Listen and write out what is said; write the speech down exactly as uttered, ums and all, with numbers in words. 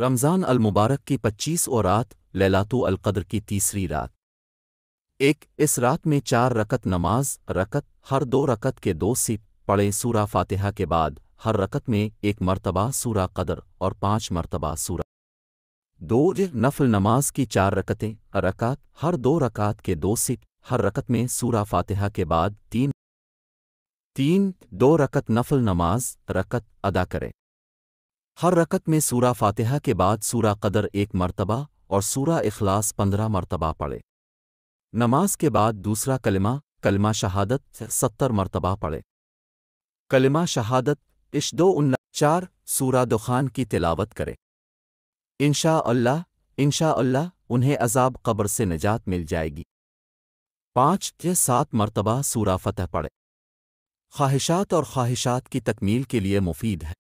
रमज़ान अल मुबारक की पच्चीसवीं रात लैलतुल क़द्र की तीसरी रात। एक, इस रात में चार रकत नमाज रकत हर दो रकत के दो सिप पढ़ें सूरा फातिहा के बाद हर रकत में एक मरतबा सूरा क़दर और पाँच मरतबा सूरा। दो, नफल नमाज की चार रकतें रकात हर दो रकात के दो सिप हर रकत में सूरा फातिहा के बाद तीन तीन दो रकत नफल नमाज रकत अदा करें। हर रकत में सूरा फातिहा के बाद सूरा क़दर एक मरतबा और सूरा इखलास पंद्रह मरतबा पढ़े। नमाज के बाद दूसरा कलिमा कलिमा शहादत सत्तर मरतबा पढ़े। कलिमा शहादत इश दो उन्ना चार सूरा दुखान की तिलावत करे। इंशा अल्लाह इंशा अल्लाह उन्हें अजाब कब्र से निजात मिल जाएगी। पाँच या सात मरतबा सूरा फतह पढ़े। ख्वाहिशात और ख्वाहिशात की तकमील के लिए मुफीद है।